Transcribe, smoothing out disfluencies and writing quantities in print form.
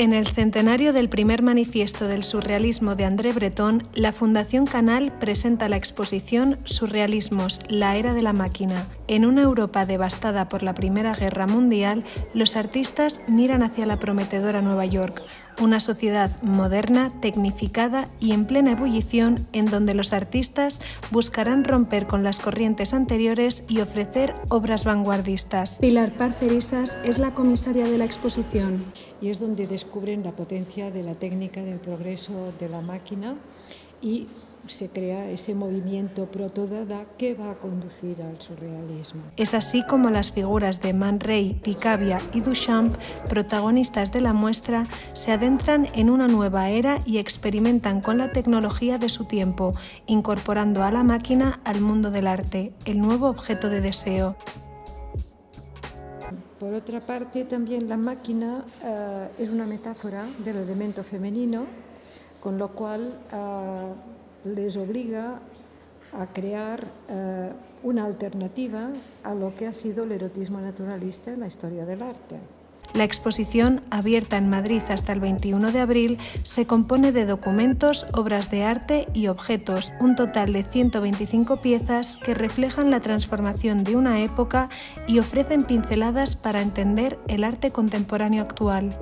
En el centenario del primer manifiesto del surrealismo de André Breton, la Fundación Canal presenta la exposición Surrealismos. La era de la máquina. En una Europa devastada por la Primera Guerra Mundial, los artistas miran hacia la prometedora Nueva York, una sociedad moderna, tecnificada y en plena ebullición, en donde los artistas buscarán romper con las corrientes anteriores y ofrecer obras vanguardistas. Pilar Parcerisas es la comisaria de la exposición. Y es donde descubren la potencia de la técnica, del progreso de la máquina, y se crea ese movimiento protodada que va a conducir al surrealismo. Es así como las figuras de Man Ray, Picabia y Duchamp, protagonistas de la muestra, se adentran en una nueva era y experimentan con la tecnología de su tiempo, incorporando a la máquina al mundo del arte, el nuevo objeto de deseo. Por otra parte, también la máquina es una metáfora del elemento femenino, con lo cual les obliga a crear una alternativa a lo que ha sido el erotismo naturalista en la historia del arte. La exposición, abierta en Madrid hasta el 21 de abril, se compone de documentos, obras de arte y objetos, un total de 125 piezas que reflejan la transformación de una época y ofrecen pinceladas para entender el arte contemporáneo actual.